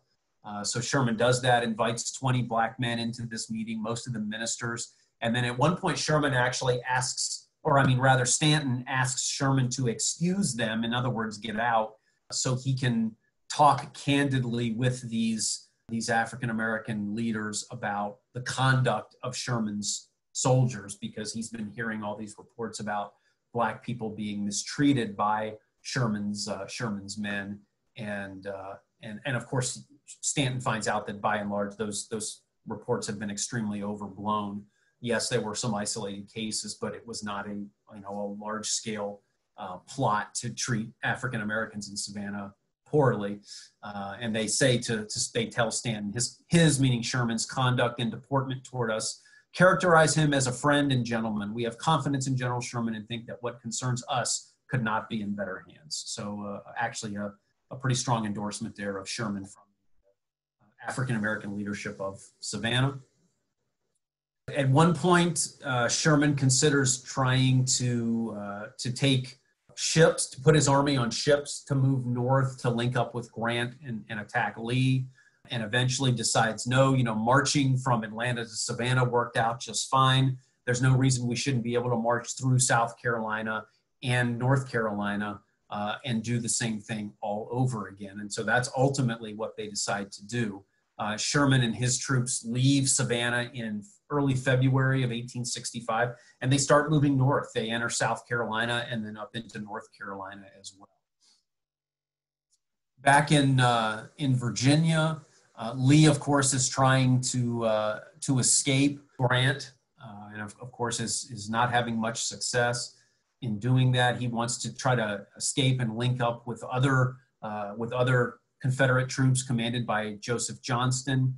Uh, so Sherman does that, invites twenty black men into this meeting, most of them ministers. And then at one point, Sherman actually asks, or I mean, rather Stanton asks Sherman to excuse them, in other words, get out, so he can talk candidly with these these African-American leaders about the conduct of Sherman's soldiers, because he's been hearing all these reports about black people being mistreated by Sherman's, uh, Sherman's men. And, uh, and, and of course, Stanton finds out that by and large, those, those reports have been extremely overblown. Yes, there were some isolated cases, but it was not a, you know, a large scale uh, plot to treat African-Americans in Savannah poorly, uh, and they say to, to, they tell Stanton, his, his, meaning Sherman's, conduct and deportment toward us, characterize him as a friend and gentleman. We have confidence in General Sherman and think that what concerns us could not be in better hands. So uh, actually a, a pretty strong endorsement there of Sherman from African-American leadership of Savannah. At one point, uh, Sherman considers trying to, uh, to take ships, to put his army on ships to move north to link up with Grant and, and attack Lee, and eventually decides, no, you know, marching from Atlanta to Savannah worked out just fine. There's no reason we shouldn't be able to march through South Carolina and North Carolina uh, and do the same thing all over again. And so that's ultimately what they decide to do. Uh, Sherman and his troops leave Savannah in early February of eighteen sixty-five, and they start moving north. They enter South Carolina and then up into North Carolina as well. Back in, uh, in Virginia, uh, Lee, of course, is trying to, uh, to escape Grant, uh, and of, of course is, is not having much success in doing that. He wants to try to escape and link up with other, uh, with other Confederate troops commanded by Joseph Johnston.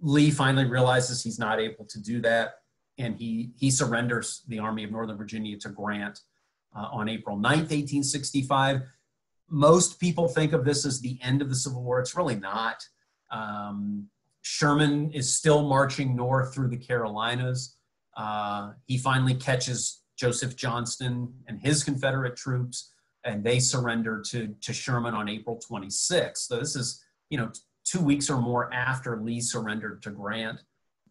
Lee finally realizes he's not able to do that, and he, he surrenders the Army of Northern Virginia to Grant uh, on April ninth, eighteen sixty-five. Most people think of this as the end of the Civil War. It's really not. Um, Sherman is still marching north through the Carolinas. Uh, he finally catches Joseph Johnston and his Confederate troops, and they surrender to, to Sherman on April twenty-sixth. So this is, you know, two weeks or more after Lee surrendered to Grant.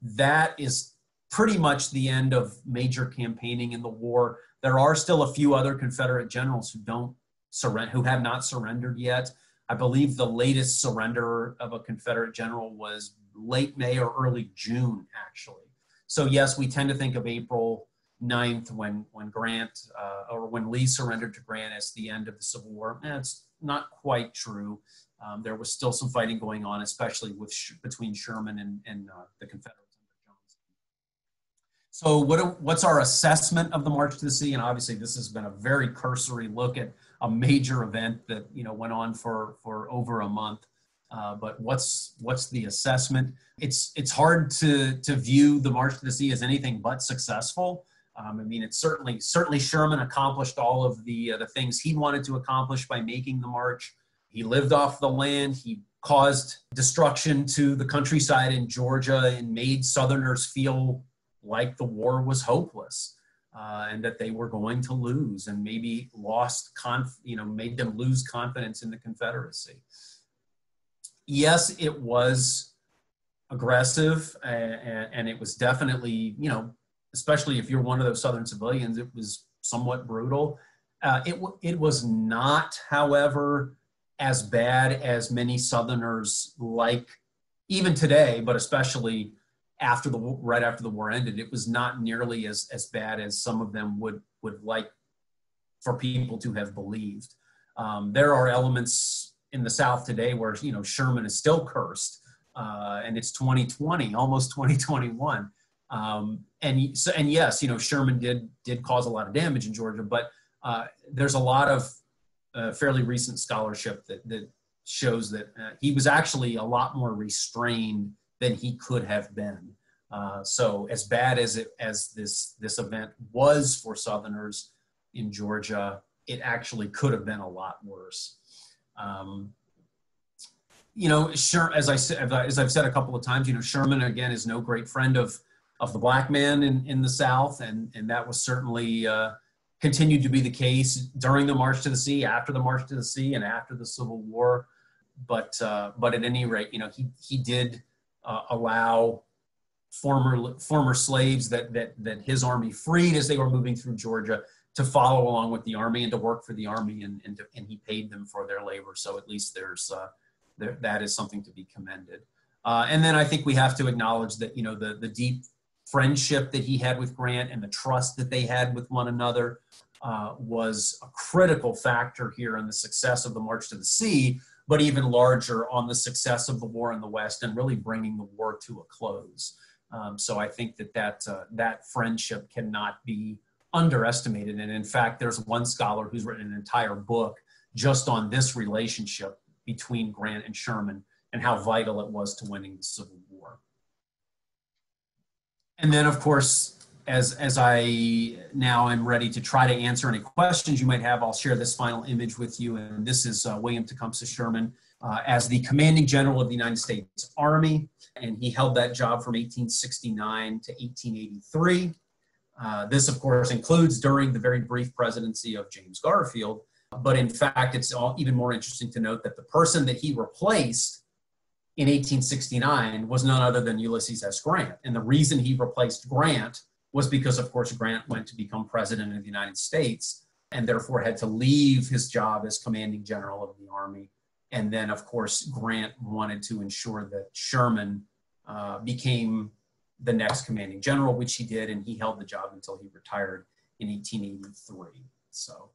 That is pretty much the end of major campaigning in the war. There are still a few other Confederate generals who don't surrender, who have not surrendered yet. I believe the latest surrender of a Confederate general was late May or early June, actually. So yes, we tend to think of April ninth when, when Grant, uh, or when Lee surrendered to Grant as the end of the Civil War. That's not quite true. Um, there was still some fighting going on, especially with sh between Sherman and, and uh, the Confederates under Johnston. So what, what's our assessment of the March to the Sea? And obviously this has been a very cursory look at a major event that, you know, went on for, for over a month. Uh, but what's, what's the assessment? It's, it's hard to, to view the March to the Sea as anything but successful. Um, I mean, it's certainly, certainly Sherman accomplished all of the, uh, the things he wanted to accomplish by making the march. He lived off the land. He caused destruction to the countryside in Georgia and made Southerners feel like the war was hopeless, uh, and that they were going to lose, and maybe lost, conf you know, made them lose confidence in the Confederacy. Yes, it was aggressive, and, and it was definitely, you know, especially if you're one of those Southern civilians, it was somewhat brutal. Uh, it, it was not, however, as bad as many Southerners like, even today, but especially after the, right after the war ended, it was not nearly as, as bad as some of them would, would like for people to have believed. Um, there are elements in the South today where, you know, Sherman is still cursed, uh, and it's twenty twenty, almost twenty twenty-one. Um, and so, and yes, you know, Sherman did, did cause a lot of damage in Georgia, but uh, there's a lot of uh, fairly recent scholarship that, that shows that uh, he was actually a lot more restrained than he could have been. Uh, so as bad as it, as this, this event was for Southerners in Georgia, it actually could have been a lot worse. Um, you know, sure, as I said, as I've said a couple of times, you know, Sherman again is no great friend of, of the black man in, in the South. And, and that was certainly uh, continued to be the case during the March to the Sea, after the March to the Sea, and after the Civil War. But, uh, but at any rate, you know, he, he did uh, allow former, former slaves that, that, that his army freed as they were moving through Georgia to follow along with the army and to work for the army, and, and, to, and he paid them for their labor. So at least there's, uh, there, that is something to be commended. Uh, and then I think we have to acknowledge that, you know, the, the deep friendship that he had with Grant and the trust that they had with one another uh, was a critical factor here in the success of the March to the Sea, but even larger on the success of the war in the West and really bringing the war to a close. Um, so I think that that, uh, that friendship cannot be underestimated. And in fact, there's one scholar who's written an entire book just on this relationship between Grant and Sherman and how vital it was to winning the Civil War. And then, of course, as, as I now am ready to try to answer any questions you might have, I'll share this final image with you. And this is uh, William Tecumseh Sherman uh, as the commanding general of the United States Army. And he held that job from eighteen sixty-nine to eighteen eighty-three. Uh, this, of course, includes during the very brief presidency of James Garfield. But in fact, it's all, even more interesting to note that the person that he replaced in eighteen sixty-nine was none other than Ulysses S. Grant. And the reason he replaced Grant was because, of course, Grant went to become president of the United States and therefore had to leave his job as commanding general of the Army. And then, of course, Grant wanted to ensure that Sherman uh, became the next commanding general, which he did, and he held the job until he retired in eighteen eighty-three. So.